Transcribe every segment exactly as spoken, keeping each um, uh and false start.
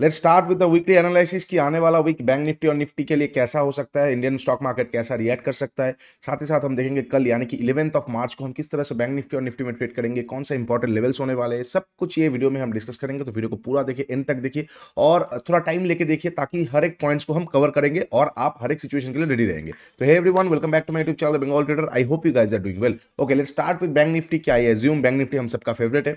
Let's start with the weekly analysis कि आने वाला वीक बैंक निफ्टी और निफ्टी के लिए कैसा हो सकता है, इंडियन स्टॉक मार्केट कैसा रिएक्ट कर सकता है। साथ ही साथ हम देखेंगे कल यानी कि इलेवेंथ ऑफ मार्च को हम किस तरह से बैंक निफ्टी और निफ्टी में ट्रेड करेंगे, कौन से इंपॉर्टेंट लेवल्स होने वाले हैं, सब कुछ ये वीडियो में हम डिस्कस करेंगे। तो वीडियो को पूरा देखिए, एंड तक देखिए और थोड़ा टाइम लेके देखिए ताकि हर एक पॉइंट्स को हम कवर करेंगे और आप हर एक सिचुएशन के लिए रेडी रहेंगे। तो hey everyone, welcome back to my YouTube channel Bengal trader. I hope you guys are doing well. Okay, let's start with bank Nifty. क्या आई अज्यूम बैंक निफ्टी हम सबका फेवरेट है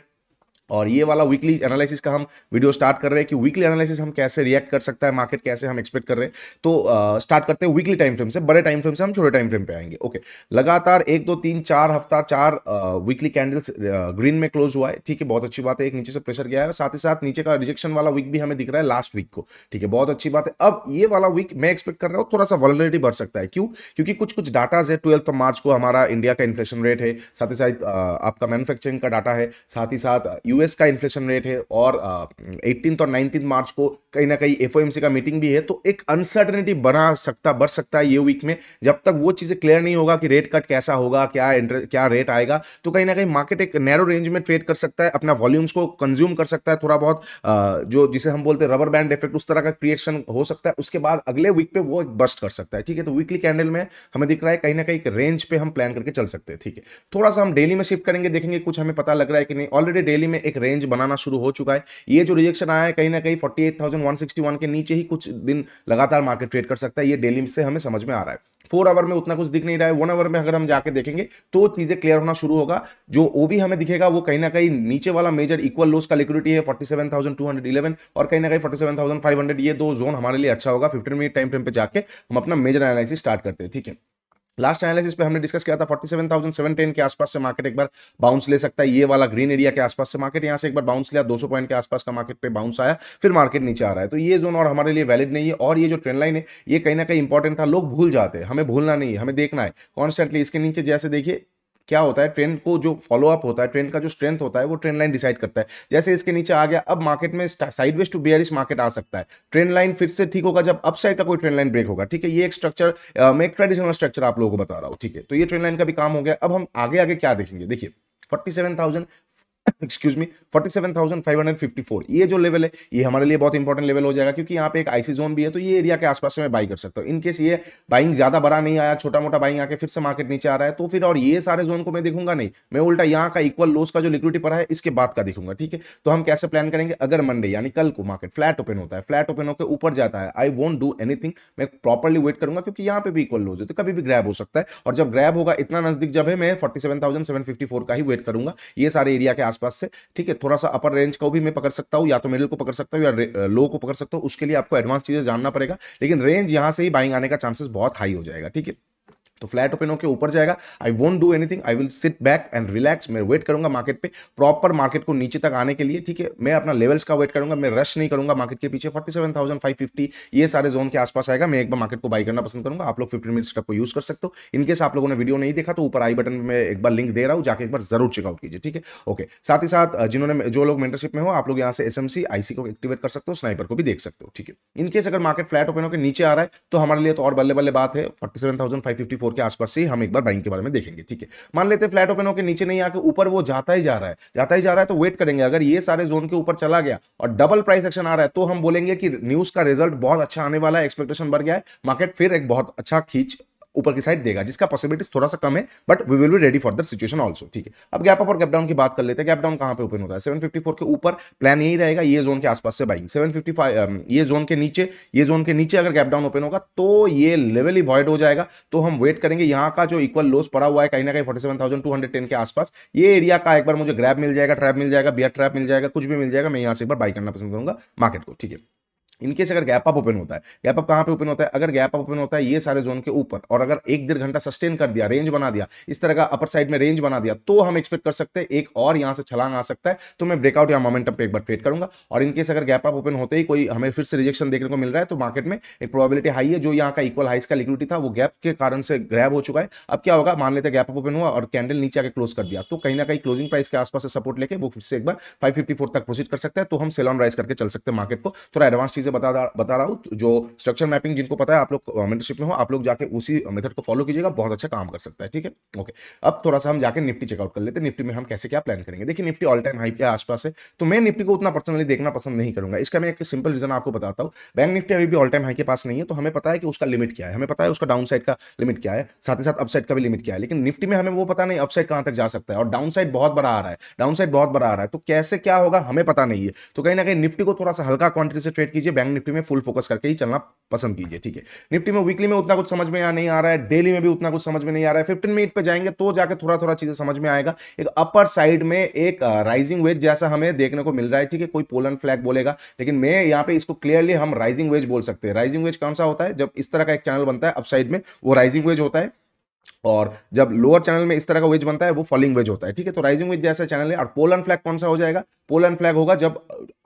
और ये वाला वीकली एनालिसिस का हम वीडियो स्टार्ट कर रहे हैं कि वीकली एनालिसिस हम कैसे रिएक्ट कर सकता है, मार्केट कैसे हम एक्सपेक्ट कर रहे हैं। तो आ, स्टार्ट करते हैं वीकली टाइम फ्रेम से। बड़े टाइम फ्रेम से हम छोटे टाइम फ्रेम पे आएंगे। ओके, लगातार एक दो तीन चार हफ्ता चार आ, वीकली कैंडल्स ग्रीन में क्लोज हुआ है। ठीक है, बहुत अच्छी बात है। एक नीचे से प्रेशर गया है, साथ ही साथ नीचे का रिजेक्शन वाला वीक भी हमें दिख रहा है लास्ट वीक को। ठीक है, बहुत अच्छी बात है। अब ये वाला वीक मैं एक्सपेक्ट कर रहा हूँ थोड़ा सा वॉलरेलिटी बढ़ सकता है। क्यों? क्योंकि कुछ कुछ डाटा है। ट्वेल्थ मार्च को हमारा इंडिया का इन्फ्लेशन रेट है, साथ ही साथ आपका मैनुफैक्चरिंग का डाटा है, साथ ही साथ यूएस का इन्फ्लेशन रेट है और अठारहवीं और उन्नीसवीं मार्च को कहीं ना कहीं एफओएमसी का मीटिंग भी है। तो एक अनसर्टेनिटी बढ़ा सकता बढ़ सकता है ये वीक में। जब तक वो चीजें क्लियर नहीं होगा कि रेट कट कैसा होगा, क्या क्या रेट आएगा, तो कहीं ना कहीं मार्केट एक नैरो रेंज में ट्रेड कर सकता है, अपना वॉल्यूम्स को कंज्यूम कर सकता है। थोड़ा बहुत आ, जो जिसे हम बोलते हैं रबर बैंड इफेक्ट, उस तरह का क्रिएशन हो सकता है। उसके बाद अगले वीक पे वो एक बस्ट कर सकता है। ठीक है, तो वीकली कैंडल में हमें दिख रहा है कहीं ना कहीं रेंज पे हम प्लान करके चल सकते हैं। ठीक है, थोड़ा सा हम डेली में शिफ्ट करेंगे, देखेंगे कुछ हमें पता लग रहा है कि नहीं। ऑलरेडी डेली में एक रेंज बनाना शुरू हो चुका है। ये जो रिजेक्शन आया है कहीं ना कहीं अड़तालीस हज़ार एक सौ इकसठ के नीचे ही कुछ दिन लगातार मार्केट ट्रेड कर सकता है। ये डेली से हमें समझ में आ रहा है। फोर आवर में उतना कुछ दिख नहीं रहा है। वन आवर में अगर हम जाके देखेंगे तो चीजें क्लियर होना शुरू होगा। जो वो भी हमें दिखेगा वो कहीं ना कहीं नीचे वाला मेजर इक्वल लोस का लिक्विडिटी है सैंतालीस हज़ार दो सौ ग्यारह और कहीं ना कहीं सैंतालीस हज़ार पाँच सौ। ये दो जोन हमारे लिए अच्छा होगा। फिफ्टीन मिनट टाइम फ्रेम पे जाके हम अपना मेजर एनालिसिस स्टार्ट करते हैं। ठीक है, लास्ट एनालिसिस पे हमने डिस्कस किया था सैंतालीस हज़ार सात सौ दस के आसपास से मार्केट एक बार बाउंस ले सकता है। ये वाला ग्रीन एरिया के आसपास से मार्केट यहाँ से एक बार बाउंस लिया, दो सौ पॉइंट के आसपास का मार्केट पे बाउंस आया, फिर मार्केट नीचे आ रहा है। तो ये जोन और हमारे लिए वैलिड नहीं है और ये जो ट्रेंड लाइन है ये कहीं ना कहीं इंपॉर्टेंट था, लोग भूल जाते हैं। हमें भूलना नहीं है, हमें देखना है कॉन्स्टेंटली। इसके नीचे जैसे देखिए क्या होता है, ट्रेंड को जो फॉलोअप होता है, ट्रेंड का जो स्ट्रेंथ होता है वो ट्रेंड लाइन डिसाइड करता है। जैसे इसके नीचे आ गया, अब मार्केट में साइडवेज टू बेयरिश मार्केट आ सकता है। ट्रेंड लाइन फिर से ठीक होगा जब अपसाइड का कोई ट्रेंड लाइन ब्रेक होगा। ठीक है, ये एक स्ट्रक्चर, मैं एक ट्रेडिशनल स्ट्रक्चर आप लोगों को बता रहा हूँ। ठीक है, तो ये ट्रेंड लाइन का भी काम हो गया। अब हम आगे आगे क्या देखेंगे, देखिए सैंतालीस हज़ार एक्सक्यूज मी सैंतालीस हज़ार पाँच सौ चौवन ये जो लेवल है ये हमारे लिए बहुत इंपॉर्टेंट लेवल हो जाएगा क्योंकि यहाँ पे एक आईसी जोन भी है। तो ये एरिया के आसपास से मैं बाई कर सकता हूँ। इनकेस ये बाइंग ज्यादा बड़ा नहीं आया, छोटा मोटा बाइंग आके फिर से मार्केट नीचे आ रहा है तो फिर और ये सारे जोन को मैं देखूंगा नहीं। मैं उल्टा यहाँ का इक्वल लोस का जो लिक्विडिटी पड़ा है इसके बाद का देखूंगा। ठीक है, तो हम कैसे प्लान करेंगे, अगर मंडे यानी कल को मार्केट फ्लैट ओपन होता है, फ्लैट ओपन होकर ऊपर जाता है, आई वोंट डू एनीथिंग। मैं प्रॉपरली वेट करूंगा क्योंकि यहाँ पे भी इक्वल लोज है तो कभी भी ग्रैब हो सकता है और जब ग्रैब होगा इतना नजदीक जब है मैं सैंतालीस हज़ार सात सौ चौवन का ही वेट करूंगा ये सारे एरिया के आसपास से। ठीक है, थोड़ा सा अपर रेंज को भी मैं पकड़ सकता हूं, या तो मिडिल को पकड़ सकता हूं या लो को पकड़ सकता हूं। उसके लिए आपको एडवांस चीजें जानना पड़ेगा, लेकिन रेंज यहां से ही बाइंग आने का चांसेस बहुत हाई हो जाएगा। ठीक है, तो फ्लैट ओपन होकर ऊपर जाएगा, I won't do anything, I will sit back and relax. मैं वेट करूंगा मार्केट पे, प्रॉपर मार्केट को नीचे तक आने के लिए। ठीक है, मैं अपना लेवल्स का वेट करूंगा, मैं रश नहीं करूंगा मार्केट के पीछे। सैंतालीस हज़ार पाँच सौ पचास ये सारे जोन के आसपास आएगा, मैं एक बार मार्केट को बाई करना पसंद करूंगा। आप लोग फिफ्टीन मिनट्स का यूज कर सकते हो। इनकेस आप लोगों ने वीडियो नहीं देखा तो ऊपर आई बटन में एक बार लिंक दे रहा हूँ, जाकर एक बार जरूर चेकआउट कीजिए। ठीक है, ओके। साथ ही साथ जिन्होंने जो लोग मेंटरशिप में हो आप लोग यहाँ से एसएमसी आईसी को एक्टिवेट कर सकते हो, स्नाइपर को भी देख सकते हो। ठीक है, इनकेस अगर मार्केट फ्लैट ओपन होकर नीचे आ रहा है तो हमारे लिए तो और बल्ले बल्ले बात है। सैंतालीस हज़ार पाँच सौ चौवन के आसपास से हम एक बार बाइंग के बारे में देखेंगे। ठीक है, मान लेते हैं फ्लैट ओपन होकर नीचे नहीं आके ऊपर वो जाता ही जा रहा है, जाता ही जा रहा है तो वेट करेंगे। अगर ये सारे जोन के ऊपर चला गया और डबल प्राइस एक्शन आ रहा है तो हम बोलेंगे कि न्यूज का रिजल्ट बहुत अच्छा आने वाला है, एक्सपेक्टेशन बढ़ गया है, मार्केट फिर एक बहुत अच्छा खींच ऊपर की साइड देगा, जिसका पॉसिबिलिटी थोड़ा सा कम है but we will be ready for that situation also. ठीक है, अब गैप अप और गैप डाउन की बात कर लेते हैं। गैप डाउन कहां पे ओपन होता है, सात सौ चौवन के ऊपर प्लान यही रहेगा, ये जोन के आसपास से बाइंग। सात सौ पचपन ये जोन के नीचे, ये जोन के नीचे अगर गैप डाउन ओपन होगा तो ये लेवल ही वॉइड हो जाएगा। तो हम वेट करेंगे, यहाँ का जो इक्वल लॉस पड़ा हुआ है कहीं ना कहीं सैंतालीस हज़ार दो सौ दस के आसपास, ये एरिया का एक बार मुझे ग्रैब मिल जाएगा, ट्रैप मिल जाएगा, बियर ट्रैप मिल जाएगा, कुछ भी मिल जाएगा, मैं यहाँ से एक बार बाई करना पसंद करूंगा मार्केट को। ठीक है, इनकेस अगर गैप अप ओपन होता है, गैप अप कहाँ पे ओपन होता है, अगर गैप अप ओपन होता है ये सारे जोन के ऊपर और अगर एक डेढ़ घंटा सस्टेन कर दिया, रेंज बना दिया, इस तरह का अपर साइड में रेंज बना दिया तो हम एक्सपेक्ट कर सकते हैं एक और यहाँ से छलांग आ सकता है। तो मैं ब्रेकआउट या मोमेंटम पे एक बार ट्रेड करूंगा। और इनकेस अगर गैप अप ओपन होते ही कोई हमें फिर से रिजेक्शन देखने को मिल रहा है तो मार्केट में एक प्रोबेबिलिटी हाई है, जो यहाँ का इक्वल हाइस का लिक्विडिटी था वो गैप के कारण से ग्रैब हो चुका है। अब क्या होगा, मान लेते हैं गैप अप ओपन हुआ और कैंडल नीचे आके क्लोज कर दिया तो कहीं ना कहीं क्लोजिंग प्राइस के आसपास से सपोर्ट लेके वो फिर से एक बार फाइव फिफ्टी फोर तक प्रोसीड कर सकता है। तो हम सेल ऑन राइज करके चल सकते हैं मार्केट को। थोड़ा एडवांस चीजें चीजें बता बता रहा हूँ। जो स्ट्रक्चर मैपिंग जिनको पता है, आप लोग मेंटरशिप में हो, आप लोग जाके उसी मेथड को फॉलो कीजिएगा, बहुत अच्छा काम कर सकता है। ठीक है, ओके। अब थोड़ा सा हम जाके निफ्टी चेकआउट कर लेते हैं, निफ्टी में हम कैसे क्या प्लान करेंगे। देखिए निफ्टी ऑल टाइम हाई के आसपास है, तो मैं निफ्टी को उतना पर्सनली देखना पसंद नहीं करूंगा। इसका मैं एक सिंपल रीजन आपको बताता हूँ। बैंक निफ्टी अभी भी ऑल टाइम हाई के पास नहीं है, तो हमें पता है कि उसका लिमिट क्या है, हमें पता है उसका डाउन साइड का लिमिट क्या है, साथ ही साथ अपसाइड का भी लिमिट क्या है। लेकिन निफ्टी में हमें वो पता नहीं अपसाइड कहां तक जा सकता है, और डाउन साइड बहुत बड़ा आ रहा है, डाउन साइड बहुत बड़ा आ रहा है, तो कैसे क्या होगा हमें पता नहीं है। तो कहीं ना कहीं निफ्टी को थोड़ा सा हल्का क्वांटिटी से ट्रेड कीजिए, बैंक निफ्टी में फुल फोकस करके ही चलना पसंद कीजिए। ठीक है, निफ्टी में वीकली में उतना कुछ समझ में नहीं आ रहा है, डेली में भी उतना कुछ समझ में नहीं आ रहा है। फिफ्टीन मिनट पर जाएंगे तो जाकर थोड़ा थोड़ा चीजें समझ में आएगा। एक अपर साइड में एक राइजिंग वेज जैसा हमें देखने को मिल रहा है। ठीक है, कोई पोलन फ्लैग बोलेगा, लेकिन मैं यहाँ पे इसको क्लियरली हम राइजिंग वेज बोल सकते हैं। राइजिंग वेज कौन सा होता है? जब इस तरह का एक चैनल बनता है अपसाइड में, वो राइजिंग वेज होता है, और जब लोअर चैनल में इस तरह का वेज बनता है वो फॉलिंग वेज होता है। ठीक है, तो राइजिंग वेज जैसा चैनल है। और पोल एंड फ्लैग कौन सा हो जाएगा? पोल एंड फ्लैग होगा जब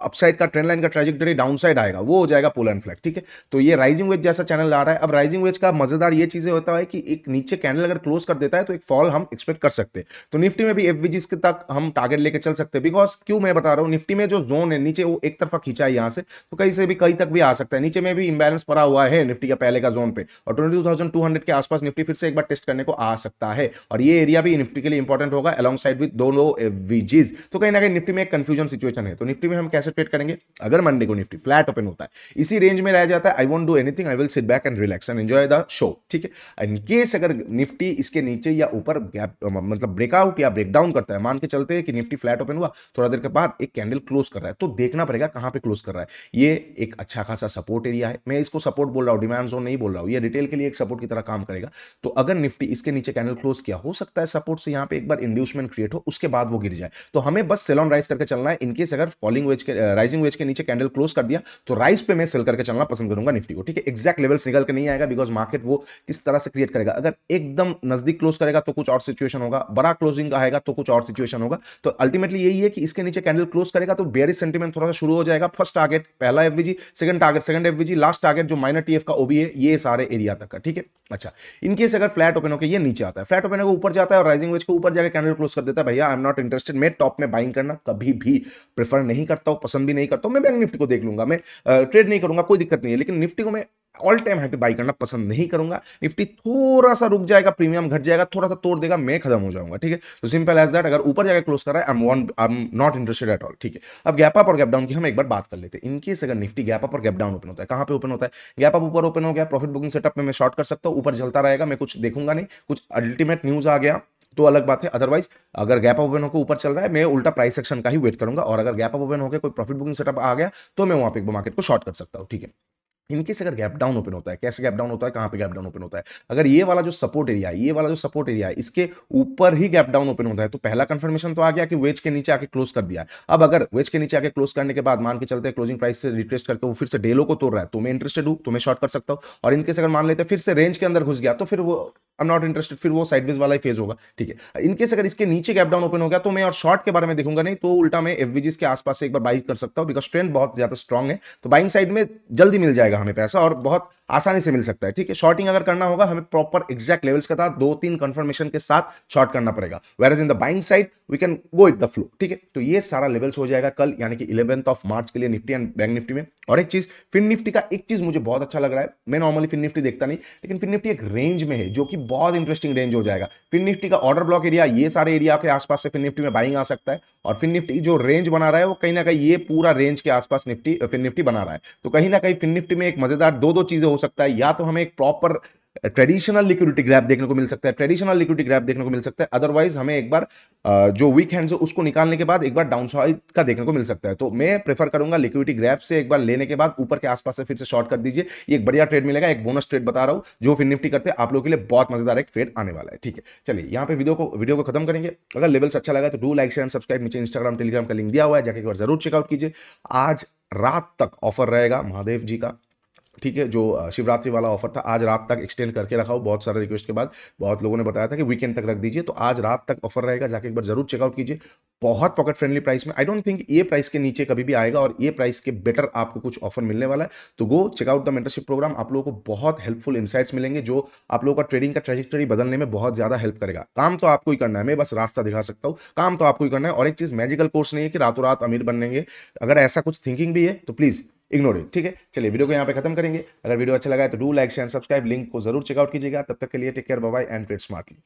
अपसाइड का ट्रेंड लाइन का ट्रैजेक्टरी डाउन साइड आएगा, वो हो जाएगा पोल एंड फ्लैग। ठीक है, तो ये राइजिंग वेज जैसा चैनल आ रहा है। अब राइजिंग वेज का मजेदार ये चीजें होता है कि एक नीचे कैंडल अगर क्लोज कर देता है तो एक फॉल हम एक्सपेक्ट कर सकते हैं। तो निफ्टी में भी एफवीजी तक हम टारगेट लेकर चल सकते हैं। बिकॉज क्यों मैं बता रहा हूँ, निफ्टी में जो जोन है नीचे वो एक तरफा खींचा है, यहाँ से तो कहीं से भी कहीं तक भी आ सकता है। नीचे में भी इंबैलेंस पड़ा हुआ है निफ्टी का पहले का जोन पे, और twenty two thousand two hundred के आसपास निफ्टी फिर से एक बार टेस्ट करने को आ सकता है, और ये एरिया भी निफ्टी के लिए इंपॉर्टेंट होगा अलोंग साइड विद दोनों एवरेजेस। तो कहीं ना कहीं निफ्टी में एक कंफ्यूजन सिचुएशन है। तो निफ्टी में हम कैसे ट्रेड करेंगे? अगर मंडे को निफ्टी फ्लैट ओपन होता है, इसी रेंज में रह जाता है, I won't do anything, I will sit back and relax and enjoy the show. ठीक है, इन केस अगर निफ्टी इसके नीचे या ऊपर गैप मतलब ब्रेकआउट या ब्रेकडाउन करता है, मान के चलते हैं कि निफ्टी फ्लैट ओपन हुआ, थोड़ा देर के बाद एक कैंडल क्लोज कर रहा है, तो देखना पड़ेगा कहां पे क्लोज कर रहा है। ये एक अच्छा खासा सपोर्ट एरिया है, मैं इसको सपोर्ट बोल रहा हूं, डिमांड जोन नहीं बोल रहा हूं, ये रिटेल के लिए एक सपोर्ट की तरह काम करेगा। तो अगर निफ्टी इसके नीचे कैंडल क्लोज किया, हो सकता है सपोर्ट से यहां पे एक बार इंड्यूसमेंट क्रिएट हो, उसके बाद वो गिर जाए। तो हमें बस सेल ऑन राइज करके चलना है। इनकेस अगर फॉलिंग वेज के राइजिंग वेज के नीचे कैंडल क्लोज कर दिया तो राइज पे मैं सेल करके चलना पसंद करूंगा निफ्टी को। ठीक है, एग्जैक्ट लेवल्स निकल के नहीं आएगा, बिकॉज मार्केट वो किस तरह से क्रिएट करेगा। अगर एकदम नजदीक क्लोज करेगा तो कुछ और सिचुएशन होगा, बड़ा क्लोजिंग आएगा तो कुछ और सिचुएशन होगा। तो अल्टीमेटली यही है कि इसके नीचे कैंडल क्लोज करेगा तो बेयरिश सेंटीमेंट थोड़ा सा शुरू हो जाएगा। फर्स्ट टारगेट पहला FVG, second target second FVG, last target जो माइनर टीएफ का ओबी है, ये सारे एरिया तक का। ठीक है, अच्छा इनकेस अगर फ्लैट ओपन होकर ये नीचे आता है, फ्लैट ओपन होकर ऊपर जाता है और राइजिंग वेज के ऊपर जाकर कैंडल क्लोज कर देता है, भैया आई एम नॉट इंटरेस्टेड, मैं टॉप में बाइंग करना कभी भी प्रेफर नहीं करता हूं, पसंद भी नहीं करता हूं। मैं बैंक निफ्टी को देख लूंगा, मैं ट्रेड नहीं करूंगा, कोई दिक्कत नहीं है, लेकिन निफ्टी को मैं ऑल टाइम हाई पे बाई करना पसंद नहीं करूंगा। निफ्टी थोड़ा सा रुक जाएगा, प्रीमियम घट जाएगा, थोड़ा सा तोड़ देगा, मैं खत्म हो जाऊंगा। ठीक है, तो सिंपल एज दैट। अगर ऊपर जाकर क्लोज कर रहा है, I am one I am not interested at all. ठीक है, अब गैप अप और गैप डाउन की हम एक बार बात कर लेते हैं। इनकेस अगर निफ्टी गैप अप और गैप डाउन ओपन होता है, कहां पे ओपन होता है? गैप अप ऊपर ओपन हो गया, प्रॉफिट बुकिंग सेटअप में मैं शॉर्ट कर सकता हूं, ऊपर चलता रहेगा, मैं कुछ देखूंगा नहीं, कुछ अल्टीमेट न्यूज आ गया तो अलग बात है। अदरवाइज अगर गैप अप ओपन होकर ऊपर चल रहा है, मैं उल्टा प्राइस सेक्शन का ही वेट करूंगा, और अगर गैप अप ओपन होकर कोई प्रॉफिट बुकिंग सेटअप आ गया तो मैं वहां पे मार्केट को शॉर्ट कर सकता हूं। ठीक है, इनकेस अगर गैप डाउन ओपन होता है, कैसे गैप डाउन होता है, कहां पे गैप डाउन ओपन होता है? अगर ये वाला जो सपोर्ट एरिया है, ये वाला जो सपोर्ट एरिया है, इसके ऊपर ही गैप डाउन ओपन होता है, तो पहला कंफर्मेशन तो आ गया कि वेज के नीचे आके क्लोज कर दिया है। अब अगर वेज के नीचे आके क्लोज करने के बाद मान के चलते हैं क्लोजिंग प्राइस से रिट्रेस्ट करके वो फिर से डेलो को तोड़ रहा है, तो मैं इंटरेस्टेड हूं, तो मैं शॉर्ट कर सकता हूं। और इनकेस अगर मान लेते हैं फिर से रेंज के अंदर घुस गया, तो फिर वो आई एम नॉट इंटरेस्टेड, फिर वो साइडवेज वाला ही फेज होगा। ठीक है, इनकेस अगर इसके नीचे गैप डाउन ओपन हो गया तो मैं और शॉर्ट के बारे में देखूंगा नहीं, तो उल्टा मैं एफवीजीस के आसपास से एक बार बाई कर सकता हूं, बिकॉज ट्रेंड बहुत ज्यादा स्ट्रॉन्ग है, तो बाइंग साइड में जल्दी मिल जाएगा हमें पैसा और बहुत आसानी से मिल सकता है। ठीक है, शॉर्टिंग अगर करना होगा हमें प्रॉपर एग्जैक्ट लेवल्स के साथ दो तीन कंफर्मेशन के साथ शॉर्ट करना पड़ेगा, where is in the buying side we can go with the flow. ठीक है, तो ये सारा लेवल्स हो जाएगा कल यानी कि इलेवेंथ ऑफ मार्च के लिए निफ्टी एंड बैंक निफ्टी में। और एक चीज फिन निफ्टी का एक चीज मुझे बहुत अच्छा लग रहा है, मैं नॉर्मली फिन निफ्टी देखता नहीं, लेकिन फिन निफ्टी एक रेंज में है जो कि बहुत इंटरेस्टिंग रेंज हो जाएगा। फिन निफ्टी का ऑर्डर ब्लॉक एरिया ये सारे एरिया के आसपास से फिन निफ्टी में बाइंग आ सकता है, और फिन निफ्टी जो रेंज बना रहा है वो कहीं ना कहीं ये पूरा रेंज के आसपास निफ्टी फिन निफ्टी बना रहा है। तो कहीं ना कहीं फिन निफ्टी में एक मजेदार दो दो चीजें हो सकता है, या तो हमें एक प्रॉपर ट्रेडिशनल लिक्विडिटी ग्रैप देखने को मिल सकता है, ट्रेडिशनल लिक्विडिटी ग्रैप देखने को मिल सकता है, अदरवाइज हमें एक बार जो वीक हैंड्स है उसको निकालने के बाद एक बार डाउन साइड का देखने को मिल सकता है। तो मैं प्रेफर करूंगा लिक्विडिटी ग्रैप से एक बार लेने के बाद ऊपर के आसपास से फिर से शॉर्ट कर दीजिए, ये एक बढ़िया ट्रेड मिलेगा, एक बोनस ट्रेड बता रहा हूँ जो फिन निफ्टी करते हैं, आप लोगों के लिए बहुत मजेदार एक ट्रेड आने वाला है। ठीक है, चलिए यहाँ पे वीडियो को वीडियो को खत्म करेंगे। अगर लेवल्स अच्छा लगा तो do like share and subscribe, नीचे इंस्टाग्राम टेलीग्राम का लिंक दिया हुआ है, जाकर एक बार जरूर चेकआउट कीजिए। आज रात तक ऑफर रहेगा महादेव जी का। ठीक है, जो शिवरात्रि वाला ऑफर था आज रात तक एक्सटेंड करके रखा हो, बहुत सारे रिक्वेस्ट के बाद बहुत लोगों ने बताया था कि वीकेंड तक रख दीजिए, तो आज रात तक ऑफर रहेगा, जाके एक बार जरूर चेकआउट कीजिए। बहुत पॉकेट फ्रेंडली प्राइस में, आई डोंट थिंक ये प्राइस के नीचे कभी भी आएगा, और ये प्राइस के बेटर आपको कुछ ऑफर मिलने वाला है। तो go check out the mentorship programme, आप लोगों को बहुत हेल्पफुल इंसाइट्स मिलेंगे जो आप लोगों का ट्रेडिंग का ट्रैजेक्टरी बदलने में बहुत ज्यादा हेल्प करेगा। काम तो आपको ही करना है, मैं बस रास्ता दिखा सकता हूँ, काम तो आपको ही करना है। और एक चीज, मैजिकल कोर्स नहीं है कि रातों रात अमीर बनेंगे, अगर ऐसा कुछ थिंकिंग भी है तो प्लीज इग्नोर इट। ठीक है, चलिए वीडियो को यहाँ पे खत्म करेंगे। अगर वीडियो अच्छा लगा है तो do like share subscribe, link को जरूर चेकआउट कीजिएगा। तब तक के लिए take care, bye bye and trade smartly.